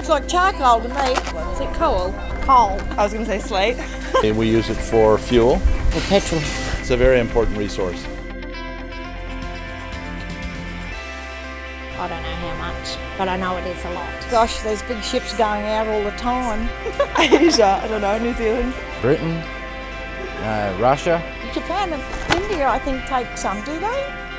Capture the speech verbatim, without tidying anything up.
Looks like charcoal to me. What's it called? Coal. I was going to say slate. And we use it for fuel. For petrol. It's a very important resource. I don't know how much, but I know it is a lot. Gosh, there's big ships going out all the time. Asia, I don't know, New Zealand. Britain, uh, Russia. Japan and India, I think, take some, do they?